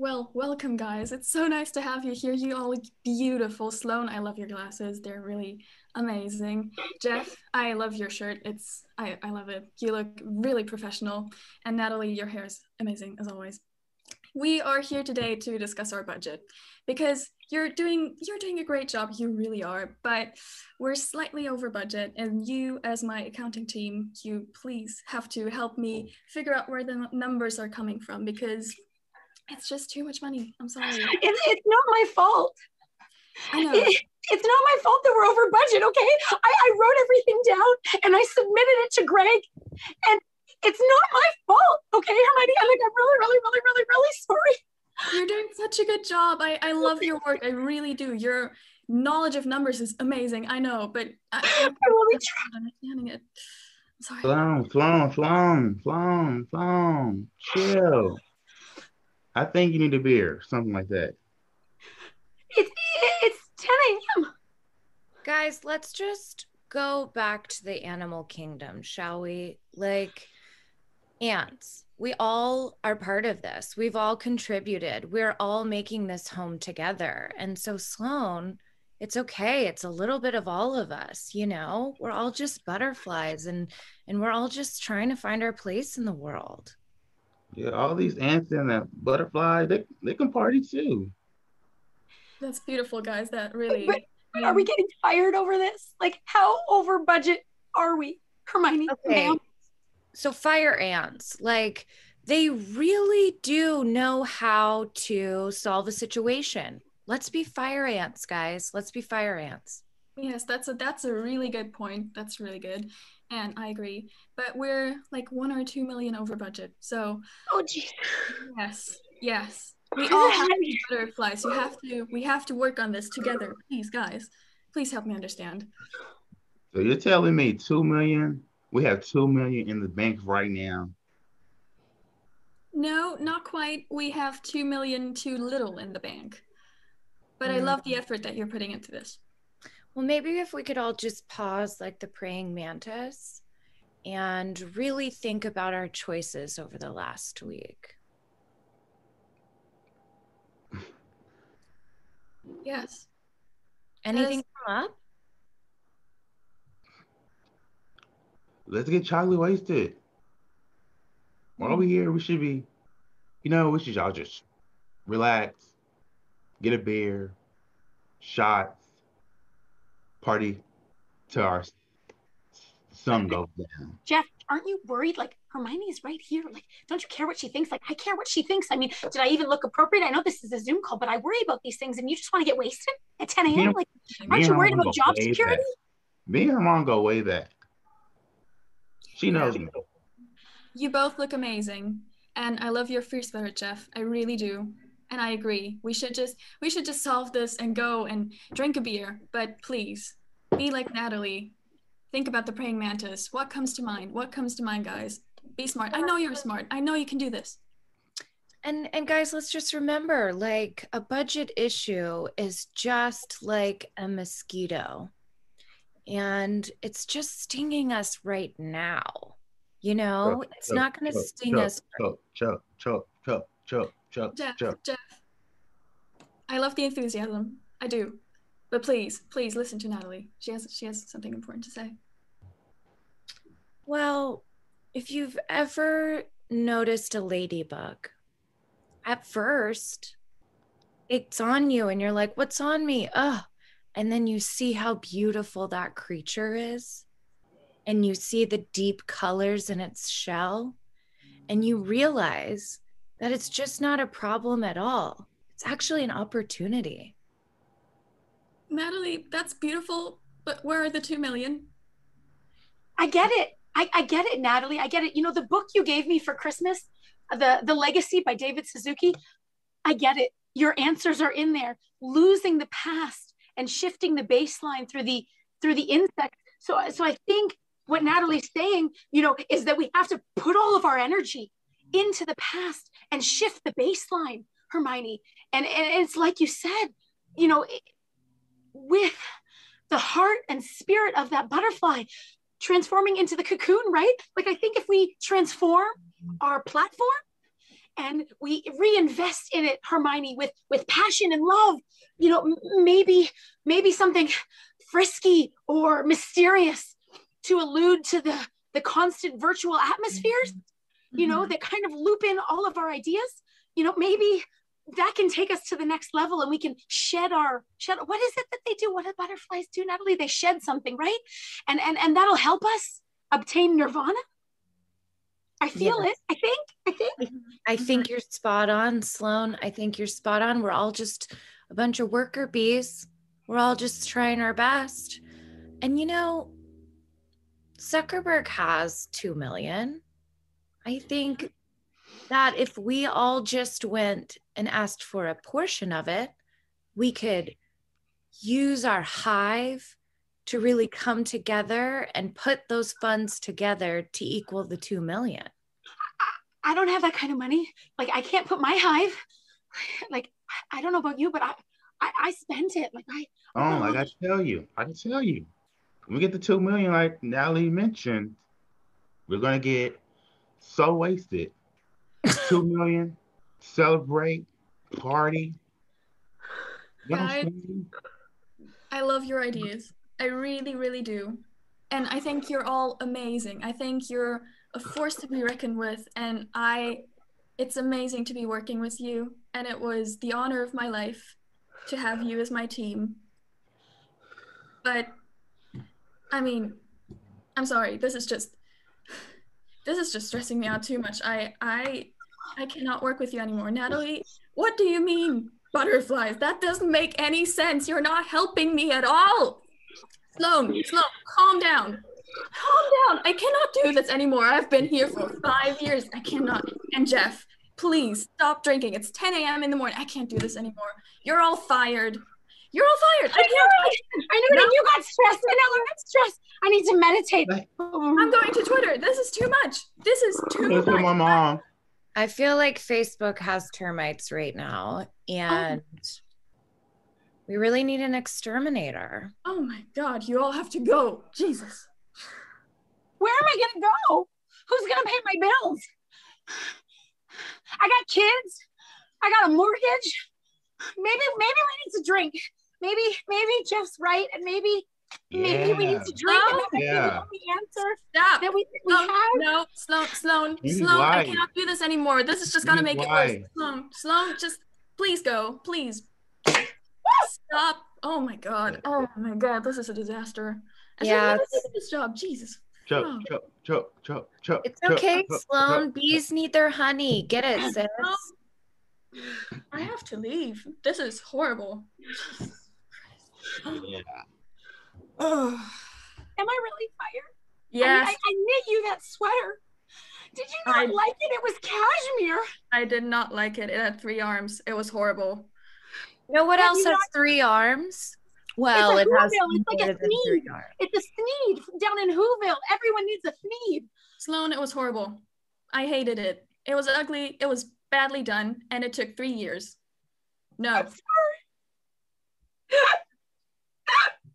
Well, welcome, guys. It's so nice to have you here. You all look beautiful. Sloan, I love your glasses. They're really amazing. Jeff, I love your shirt. I love it. You look really professional. And Natalie, your hair is amazing, as always. We are here today to discuss our budget because you're doing a great job. You really are, but we're slightly over budget, and you, as my accounting team, you please have to help me figure out where the numbers are coming from, because it's just too much money. I'm sorry. It's not my fault. I know. It's not my fault that we're over budget, okay? I wrote everything down and I submitted it to Greg, and it's not my fault, okay, Hermione? I'm really sorry. You're doing such a good job. I love your work. I really do. Your knowledge of numbers is amazing. I know, but I'm really not understanding it. Sorry. Flown. Chill. I think you need a beer, something like that. It's 10 a.m. Guys, let's just go back to the animal kingdom, shall we? Like, ants, we all are part of this. We've all contributed. We're all making this home together. And so, Sloan, it's okay. It's a little bit of all of us, you know? We're all just butterflies, and we're all just trying to find our place in the world. Yeah, all these ants and that butterfly, they can party too. That's beautiful, guys. That really... But are we getting fired over this? Like, how over budget are we, Hermione? Okay. So fire ants, like, they really do know how to solve a situation. Let's be fire ants, guys. Let's be fire ants. Yes, that's a really good point. That's really good. And I agree. But we're like 1 or 2 million over budget. So, oh geez. Yes. We all have to be butterflies. We have to work on this together. Please, guys, please help me understand. So you're telling me 2 million? We have 2 million in the bank right now. No, not quite. We have 2 million too little in the bank. But I love the effort that you're putting into this. Well, maybe if we could all just pause like the praying mantis and really think about our choices over the last week. Yes. Anything come up? Let's get chocolate wasted. While we're here, we should be, you know, we should all just relax, get a beer, shots, party to our sun goes down. Jeff, aren't you worried? Like, Hermione's right here. Like, don't you care what she thinks? Like, I care what she thinks. I mean, did I even look appropriate? I know this is a Zoom call, but I worry about these things, and you just want to get wasted at 10 a.m.? Like, aren't you worried about job security? Me and her mom go way back. She knows me. You both look amazing, and I love your free spirit, Jeff. I really do, and I agree. We should just solve this and go and drink a beer. But please, be like Natalie. Think about the praying mantis. What comes to mind? What comes to mind, guys? Be smart. I know you're smart. I know you can do this. And guys, let's just remember, like, a budget issue is just like a mosquito. And it's just stinging us right now, you know? It's not going to sting us. Jeff, I love the enthusiasm. I do. But please listen to Natalie. She has something important to say. Well, if you've ever noticed a ladybug, at first, it's on you and you're like, what's on me? Ugh. And then you see how beautiful that creature is, and you see the deep colors in its shell, and you realize that it's just not a problem at all. It's actually an opportunity. Natalie, that's beautiful, but where are the 2 million? I get it. I get it, Natalie. I get it. You know, the book you gave me for Christmas, The Legacy by David Suzuki, I get it. Your answers are in there. Losing the past and shifting the baseline through the insect. So I think what Natalie's saying, you know, is that we have to put all of our energy into the past and shift the baseline, Hermione. And it's like you said, you know, with the heart and spirit of that butterfly transforming into the cocoon, right? Like, I think if we transform our platform and we reinvest in it, Hermione, with passion and love. You know, maybe something frisky or mysterious to allude to the constant virtual atmospheres, you know, that kind of loop in all of our ideas. You know, maybe that can take us to the next level, and we can shed. What is it that they do? What do butterflies do, Natalie? They shed something, right? And that'll help us obtain nirvana. I feel it. I think you're spot on, Sloan. I think you're spot on. We're all just a bunch of worker bees. We're all just trying our best. And you know, Zuckerberg has 2 million. I think that if we all just went and asked for a portion of it, we could use our hive to really come together and put those funds together to equal the 2 million. I don't have that kind of money. Like, I can't put my hive. Like, I don't know about you, but I spent it. Like, I can tell you. When we get the 2 million, like Natalie mentioned, we're gonna get so wasted. 2 million, celebrate, party. Guys, I love your ideas. I really, really do. And I think you're all amazing. I think you're a force to be reckoned with. And it's amazing to be working with you. And it was the honor of my life to have you as my team. But I mean, I'm sorry, this is just stressing me out too much. I cannot work with you anymore. Natalie, what do you mean butterflies? That doesn't make any sense. You're not helping me at all. Sloan, calm down. Calm down. I cannot do this anymore. I've been here for 5 years. I cannot. And Jeff, please stop drinking. It's 10 a.m. in the morning. I can't do this anymore. You're all fired. I knew it. You got stressed, and now I'm stressed. I need to meditate. I'm going to Twitter. This is too much. This is my mom. I feel like Facebook has termites right now, and we really need an exterminator. Oh my God, you all have to go. Jesus. Where am I gonna go? Who's gonna pay my bills? I got kids. I got a mortgage. Maybe we need to drink. Maybe Jeff's right, and maybe we need to drink. Oh, and that's the answer. Stop. That we have. No, Sloan. I cannot do this anymore. This is just gonna make it worse. Sloan, just please go, please. Stop. Oh my God. Oh my God. This is a disaster. Yeah. This job, Jesus. Choke. It's okay, Sloan. Bees need their honey. Get it, sis. I have to leave. This is horrible. Yeah. Oh. Am I really fired? Yes. I knit you that sweater. Did you not like it? It was cashmere. I did not like it. It had 3 arms. It was horrible. You know what else has 3 arms? Well, it has. It's like a sneed. It's a sneed down in Whoville. Everyone needs a sneed. Sloan, it was horrible. I hated it. It was ugly. It was badly done, and it took 3 years. No. I'm sorry.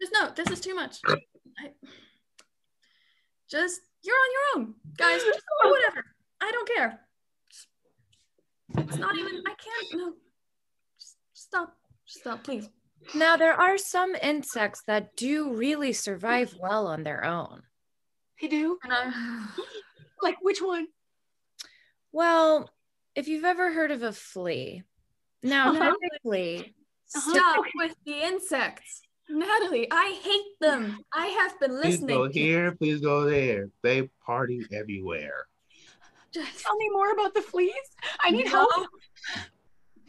Just no, this is too much. You're on your own, guys. Just do whatever. I don't care. It's not even, I can't, no. Just stop, please. Now, there are some insects that do really survive well on their own. They do? Like, which one? Well, if you've ever heard of a flea, now Natalie, stop with the insects. Natalie, I hate them. I have been listening. Please go here, please go there. They party everywhere. Just tell me more about the fleas. I need help.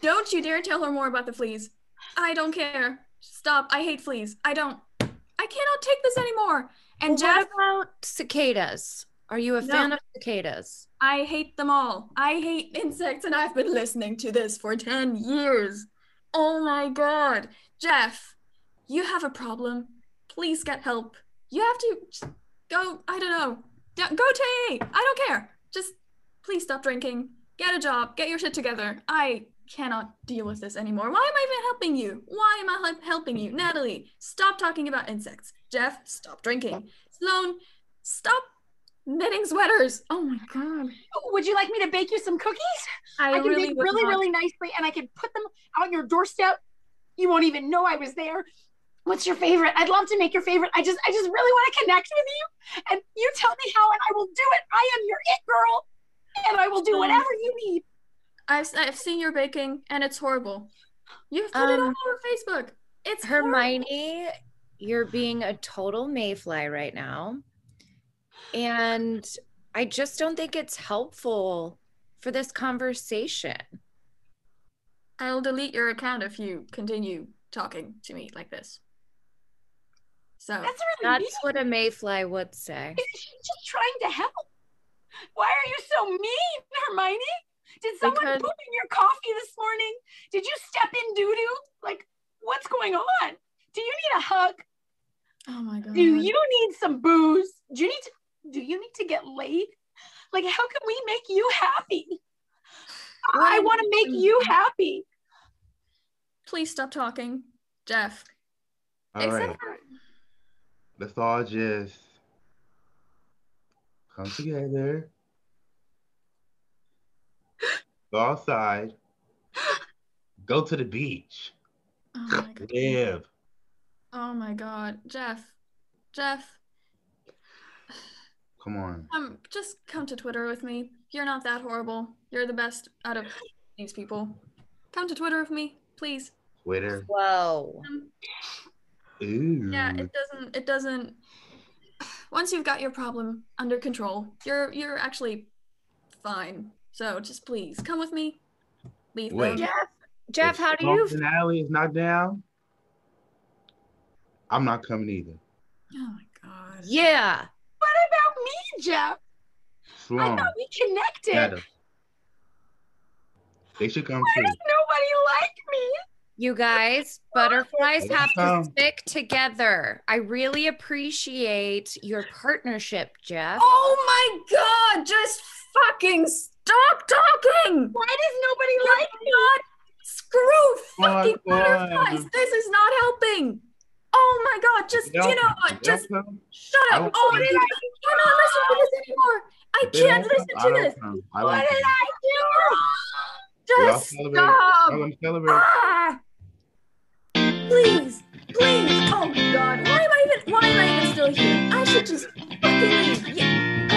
Don't you dare tell her more about the fleas. I don't care. Stop. I hate fleas. I cannot take this anymore. And Jeff, what about cicadas? Are you a fan of cicadas? I hate them all. I hate insects, and I've been listening to this for 10 years. Oh my God. Jeff, you have a problem. Please get help. You have to go, I don't know. Go to AA. I don't care. Just please stop drinking. Get a job. Get your shit together. I cannot deal with this anymore. Why am I even helping you? Why am I helping you? Natalie, stop talking about insects. Jeff, stop drinking. Sloan, stop knitting sweaters. Oh my God. Would you like me to bake you some cookies? I can bake really nicely, and I can put them on your doorstep. You won't even know I was there. What's your favorite? I'd love to make your favorite. I just really want to connect with you, and you tell me how, and I will do it. I am your it girl, and I will do whatever you need. I've seen your baking, and it's horrible. You've put it all over Facebook. It's Hermione, horrible. You're being a total mayfly right now, and I just don't think it's helpful for this conversation. I'll delete your account if you continue talking to me like this. So that's what a mayfly would say. She's just trying to help. Why are you so mean, Hermione? Did someone poop in your coffee this morning? Did you step in doo-doo? Like, what's going on? Do you need a hug? Oh my God. Do you need some booze? Do you need to get laid? Like, how can we make you happy? I want to make you happy. Please stop talking, Jeff. All right. Let's all just come together. Go outside. Go to the beach. Oh my God. Live. Oh my God, Jeff. Come on. Just come to Twitter with me. You're not that horrible. You're the best out of these people. Come to Twitter with me, please. Twitter. Whoa. Ooh. Yeah, it doesn't. Once you've got your problem under control, you're actually fine. So just please come with me. Leave. Wait, Jeff, how do you? If Natalie is knocked down, I'm not coming either. Oh my God. Yeah. What about me, Jeff? Sloan, I thought we connected. Natalie. They should come too. Why does nobody like me? You guys, butterflies have to stick together. I really appreciate your partnership, Jeff. Oh my God! Just fucking stop talking! Why does nobody like me? Screw fucking butterflies! This is not helping! Oh my God, just, you know what, just shut up! Oh, I cannot listen to this anymore! I can't listen to this! What did I do? Just stop! Ah! Please, please! Oh God, why am I even still here? I should just fucking leave! Yeah.